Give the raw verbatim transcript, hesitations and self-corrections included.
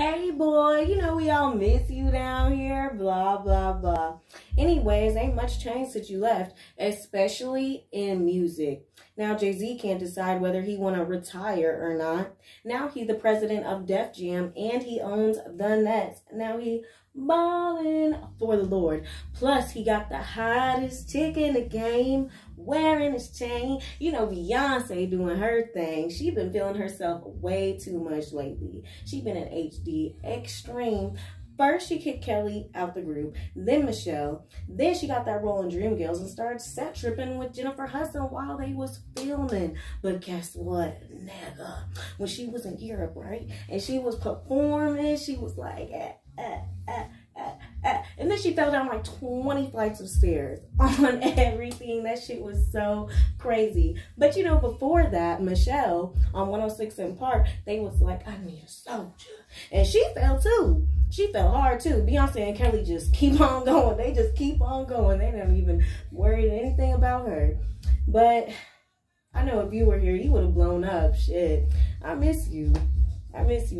hey boy, you know we all miss you down here, blah, blah, blah. Anyways, ain't much changed since you left, especially in music. Now Jay-Z can't decide whether he want to retire or not. Now he the president of Def Jam and he owns the Nets. Now he balling for the Lord. Plus he got the hottest chick in the game wearing his chain. You know, Beyonce doing her thing. She been feeling herself way too much lately. She been an H D extreme. First, she kicked Kelly out the group, then Michelle. Then she got that role in Dreamgirls and started set tripping with Jennifer Hudson while they was filming. But guess what, nigga? When she was in Europe, right? And she was performing, she was like, eh, eh, eh, eh, eh. And then she fell down like twenty flights of stairs on everything. That shit was so crazy. But you know, before that, Michelle on one oh six in Park, they was like, I need a soldier. And she fell too. She fell hard too. Beyonce and Kelly just keep on going. They just keep on going. They never even worried anything about her. But I know if you were here, you would have blown up. Shit. I miss you. I miss you.